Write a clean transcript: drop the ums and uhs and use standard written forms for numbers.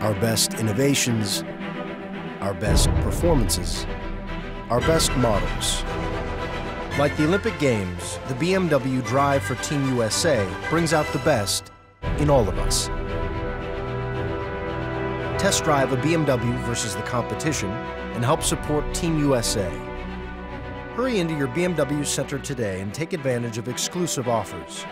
Our best innovations, our best performances, our best models. Like the Olympic Games, the BMW Drive for Team USA brings out the best in all of us. Test drive a BMW versus the competition and help support Team USA. Hurry into your BMW center today and take advantage of exclusive offers.